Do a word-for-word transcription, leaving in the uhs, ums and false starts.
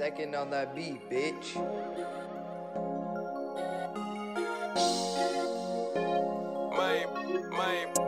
two econd on that beat, bitch. My, my